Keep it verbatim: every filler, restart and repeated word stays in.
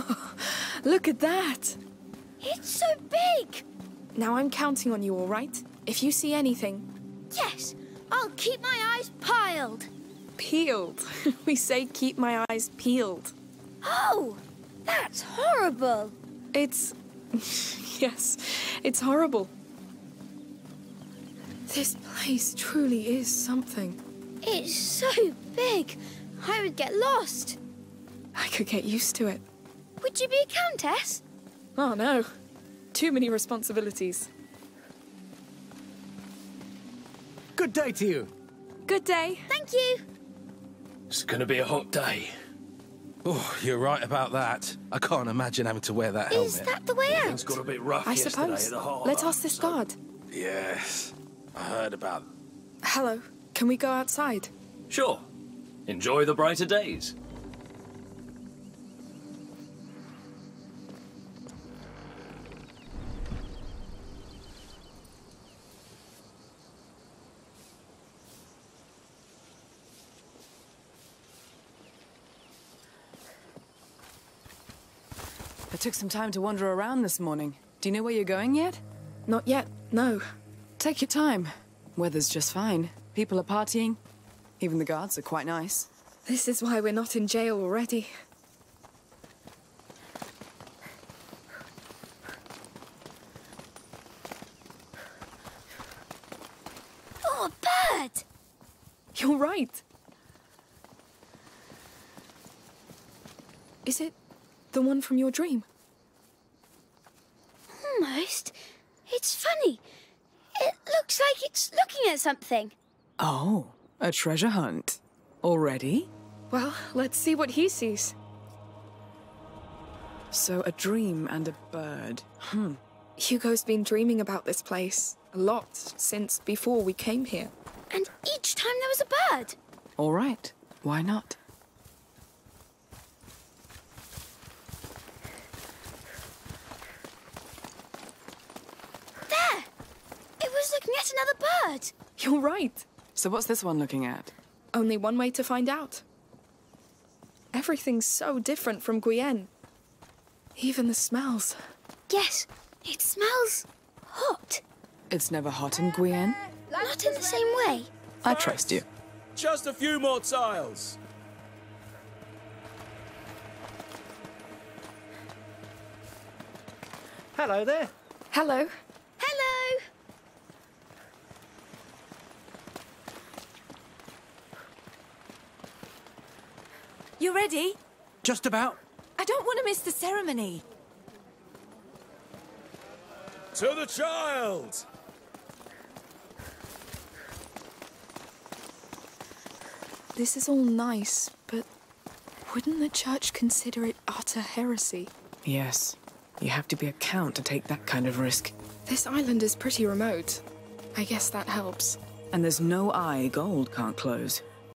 Oh, look at that! It's so big! Now I'm counting on you, all right? If you see anything... Yes! I'll keep my eyes peeled! Peeled? We say keep my eyes peeled. Oh! That's horrible! It's... yes, it's horrible. This place truly is something. It's so big! I would get lost! I could get used to it. Would you be a countess? Oh, no. Too many responsibilities. Good day to you. Good day. Thank you. It's gonna be a hot day. Oh, you're right about that. I can't imagine having to wear that helmet. Is that the way out? It's got a bit rough yesterday at the harbor. I suppose. Let's ask this guard. Yes. I heard about... Hello. Can we go outside? Sure. Enjoy the brighter days. I took some time to wander around this morning. Do you know where you're going yet? Not yet, no. Take your time. Weather's just fine. People are partying. Even the guards are quite nice. This is why we're not in jail already. Oh, a bird! You're right. Is it... the one from your dream? Almost. It's funny. It looks like it's looking at something. Oh, a treasure hunt. Already? Well, let's see what he sees. So a dream and a bird. Hmm. Hugo's been dreaming about this place a lot since before we came here. And each time there was a bird. All right. Why not? Yet another bird! You're right! So what's this one looking at? Only one way to find out. Everything's so different from Guyenne. Even the smells. Yes, it smells hot. It's never hot in Guyenne. Not in the same way. I trust you. Just a few more tiles. Hello there. Hello. Hello. You ready? Just about. I don't want to miss the ceremony. To the child! This is all nice, but wouldn't the church consider it utter heresy? Yes. You have to be a count to take that kind of risk. This island is pretty remote. I guess that helps. And there's no eye gold can't close.